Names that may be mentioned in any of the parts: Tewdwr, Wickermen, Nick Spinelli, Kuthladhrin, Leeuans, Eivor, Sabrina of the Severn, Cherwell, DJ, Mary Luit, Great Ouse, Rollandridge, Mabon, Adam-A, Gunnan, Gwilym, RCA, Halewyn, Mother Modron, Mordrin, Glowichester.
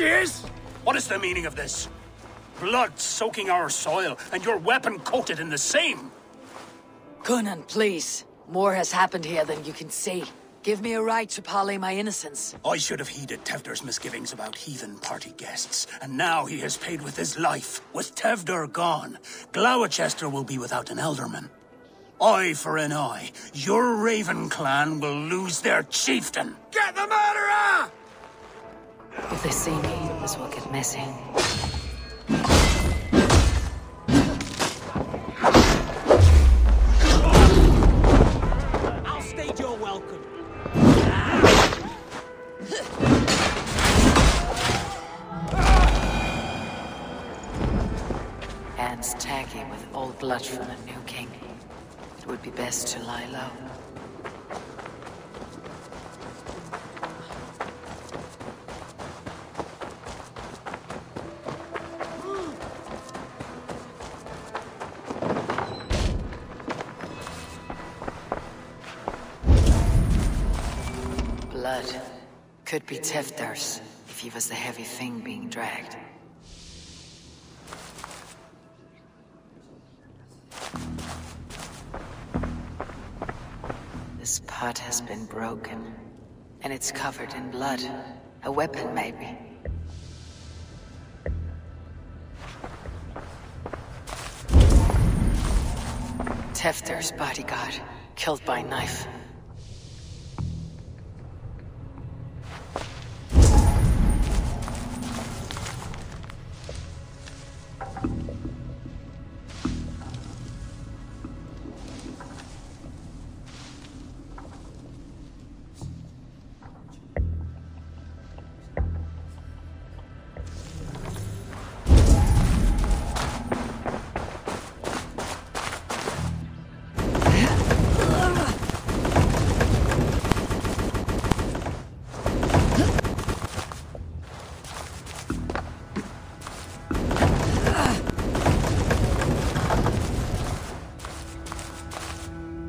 she is? What is the meaning of this? Blood soaking our soil, and your weapon coated in the same! Gunnan, please. More has happened here than you can see. Give me a right to parley my innocence. I should have heeded Tewdwr's misgivings about heathen party guests, and now he has paid with his life. With Tewdwr gone, Glowichester will be without an elderman. Eye for an eye, your Raven clan will lose their chieftain! Get the murderer! If they see me, this will get messy. I'll state your welcome. Hands tacky with old blood from a new king. It would be best to lie low. Could be Tewdwr's, if he was the heavy thing being dragged. This pot has been broken, and it's covered in blood. A weapon, maybe. Tewdwr's bodyguard, killed by knife.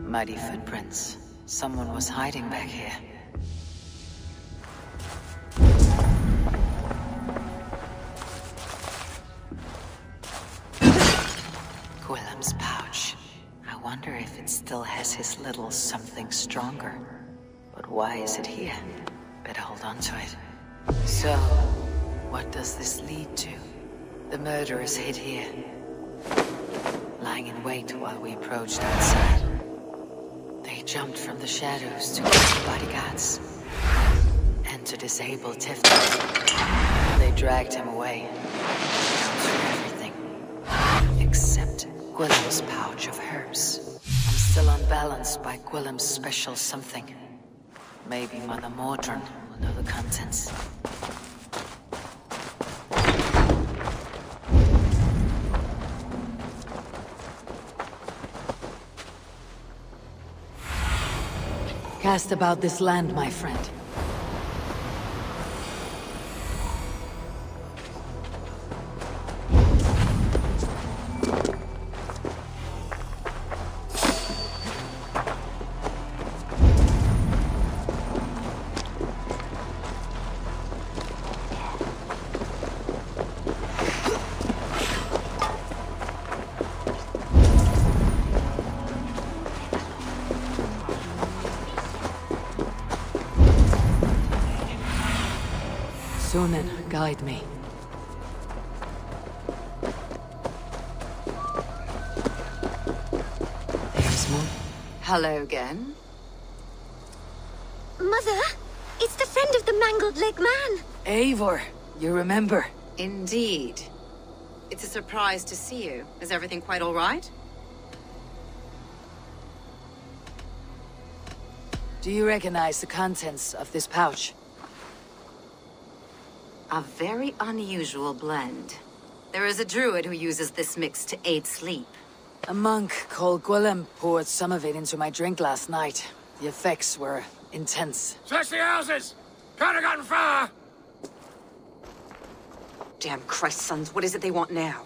Muddy footprints. Someone was hiding back here. Gwilym's pouch. I wonder if it still has his little something stronger. But why is it here? Better hold on to it. So, what does this lead to? The murderer is hid here, lying in wait while we approached outside. They jumped from the shadows to kill the bodyguards, and to disable Tewdwr. They dragged him away. Everything, except Gwilym's pouch of herbs. I'm still unbalanced by Gwilym's special something. Maybe Mother Modron will know the contents. Cast about this land, my friend. Guide me. There's more. Hello again. Mother, it's the friend of the mangled leg man. Eivor, you remember. Indeed. It's a surprise to see you. Is everything quite all right? Do you recognize the contents of this pouch? A very unusual blend. There is a druid who uses this mix to aid sleep. A monk called Gwilym poured some of it into my drink last night. The effects were intense. Search the houses! Can't have gotten far! Damn Christ, sons, what is it they want now?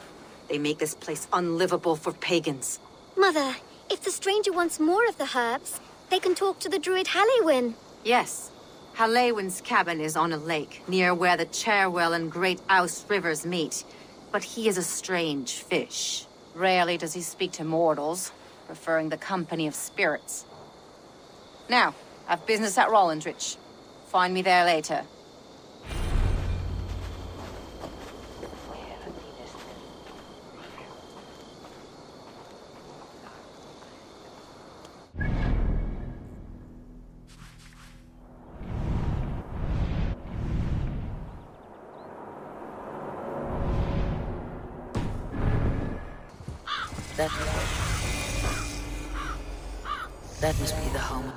They make this place unlivable for pagans. Mother, if the stranger wants more of the herbs, they can talk to the druid Halewyn. Yes. Halewyn's cabin is on a lake, near where the Cherwell and Great Ouse rivers meet. But he is a strange fish. Rarely does he speak to mortals, preferring the company of spirits. Now, I've business at Rollandridge. Find me there later. That must be the home.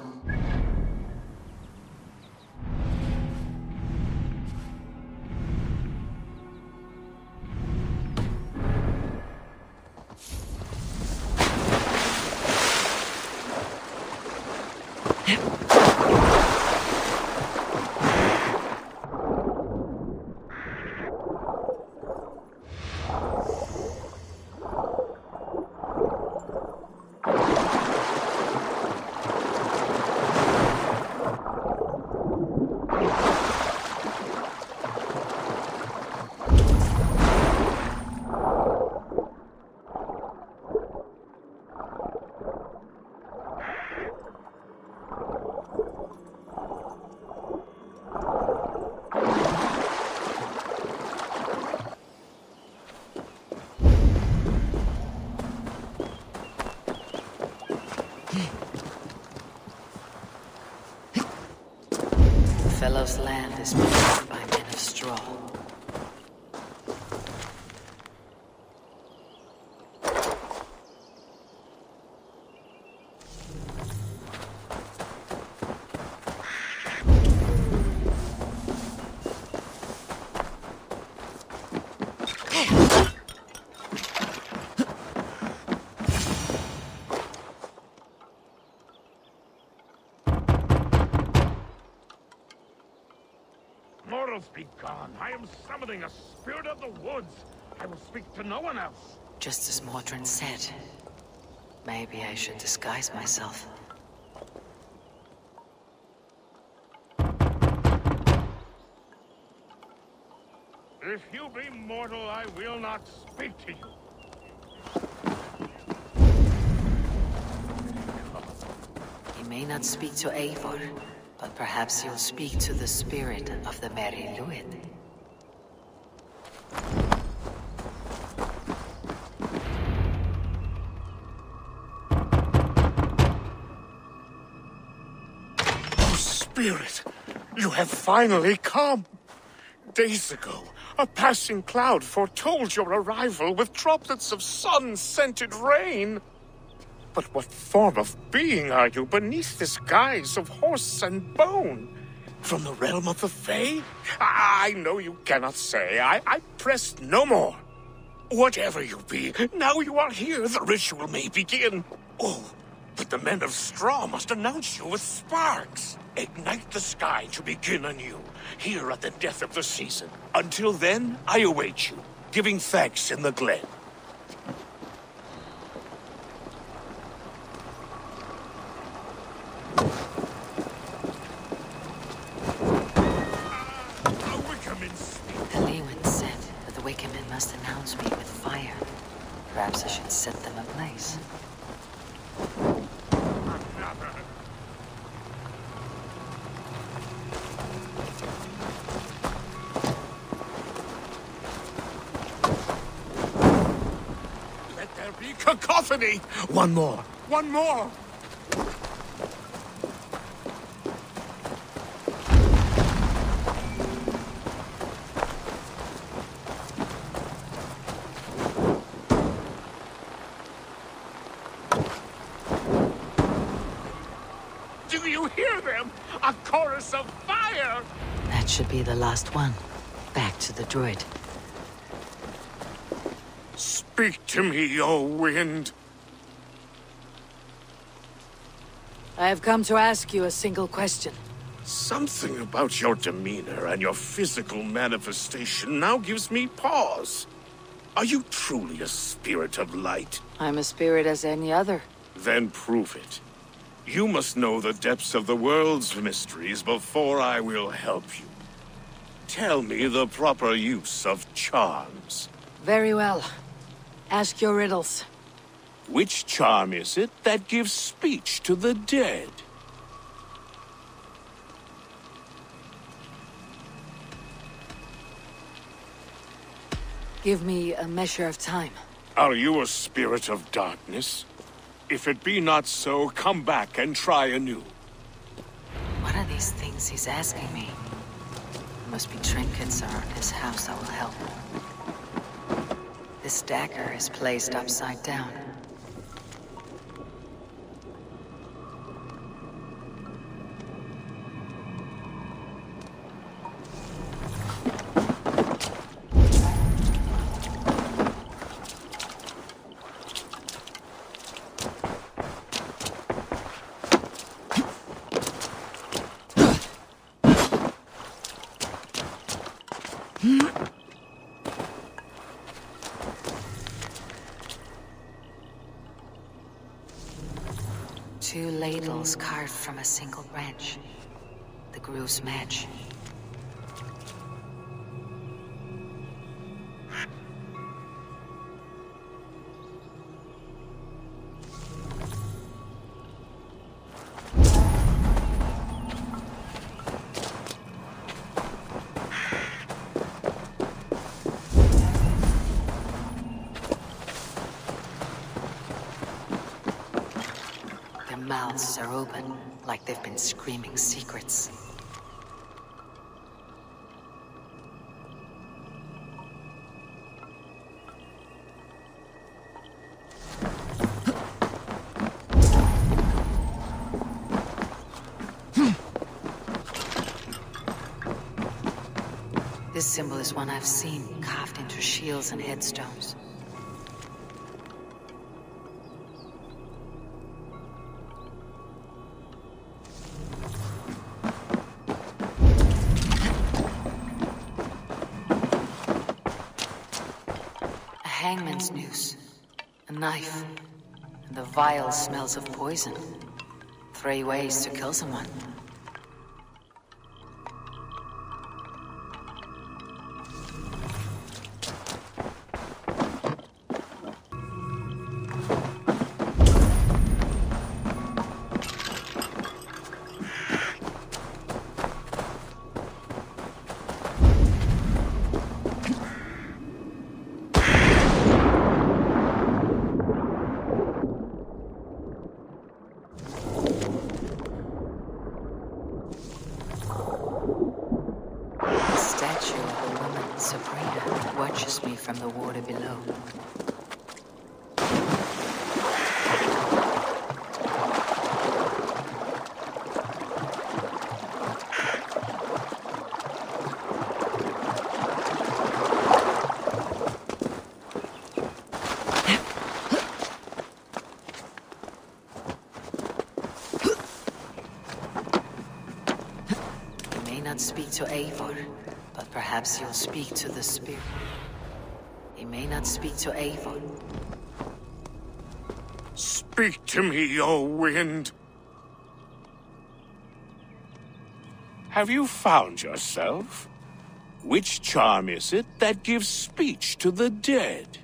Fellow's land is peopled by men of straw. A spirit of the woods. I will speak to no one else. Just as Mordrin said, maybe I should disguise myself. If you be mortal, I will not speak to you. He may not speak to Eivor, but perhaps he'll speak to the spirit of the Mary Luit. Spirit, you have finally come. Days ago, a passing cloud foretold your arrival with droplets of sun-scented rain. But what form of being are you beneath this guise of horse and bone? From the realm of the Fae? I know you cannot say. I press no more. Whatever you be, now you are here, the ritual may begin. Oh, but the men of straw must announce you with sparks. Ignite the sky to begin anew, here at the death of the season. Until then, I await you, giving thanks in the glen. The Leeuans said that the Wickermen must announce me with fire. Perhaps I should set them ablaze. Cacophony! One more! One more! Do you hear them? A chorus of fire! That should be the last one. Back to the druid. Speak to me, O wind. I have come to ask you a single question. Something about your demeanor and your physical manifestation now gives me pause. Are you truly a spirit of light? I'm a spirit as any other. Then prove it. You must know the depths of the world's mysteries before I will help you. Tell me the proper use of charms. Very well. Ask your riddles. Which charm is it that gives speech to the dead? Give me a measure of time. Are you a spirit of darkness? If it be not so, come back and try anew. What are these things he's asking me? There must be trinkets around his house that will help. This dagger is placed upside down. Two ladles carved from a single branch. The grooves match. Mouths are open, like they've been screaming secrets. This symbol is one I've seen, carved into shields and headstones. Knife, and the vial smells of poison. 3 ways to kill someone. Speak to Eivor, but perhaps you'll speak to the spirit. He may not speak to Eivor. Speak to me, O wind! Have you found yourself? Which charm is it that gives speech to the dead?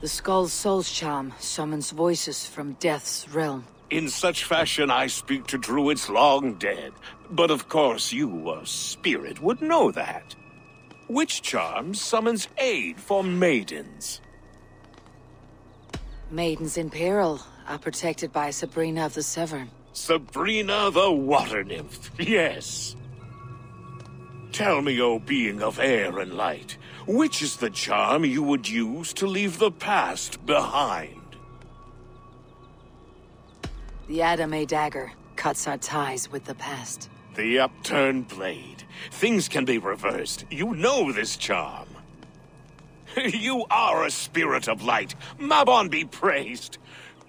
The Skull's Soul's charm summons voices from Death's realm. In such fashion, I speak to druids long dead. But of course you, a spirit, would know that. Which charm summons aid for maidens? Maidens in peril are protected by Sabrina of the Severn. Sabrina the Water Nymph, yes. Tell me, O being of air and light, which is the charm you would use to leave the past behind? The Adam-A dagger cuts our ties with the past. The upturned blade. Things can be reversed. You know this charm. You are a spirit of light. Mabon be praised.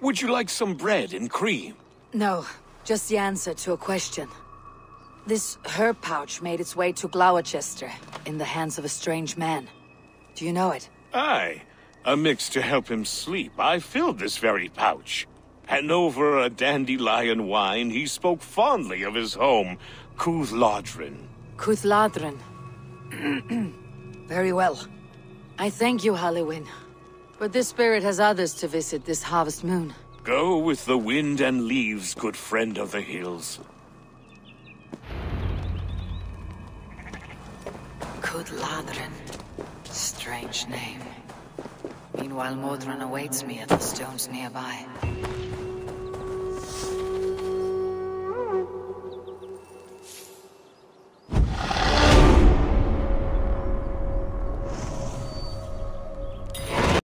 Would you like some bread and cream? No, just the answer to a question. This herb pouch made its way to Glowichester in the hands of a strange man. Do you know it? Aye. A mix to help him sleep. I filled this very pouch. and over a dandelion wine he spoke fondly of his home, Kuthladhrin. Kuthladhrin. Very well. I thank you, Halewyn. But this spirit has others to visit this harvest moon. Go with the wind and leaves, good friend of the hills. Kuthladhrin. Strange name. Meanwhile, Mordrin awaits me at the stones nearby.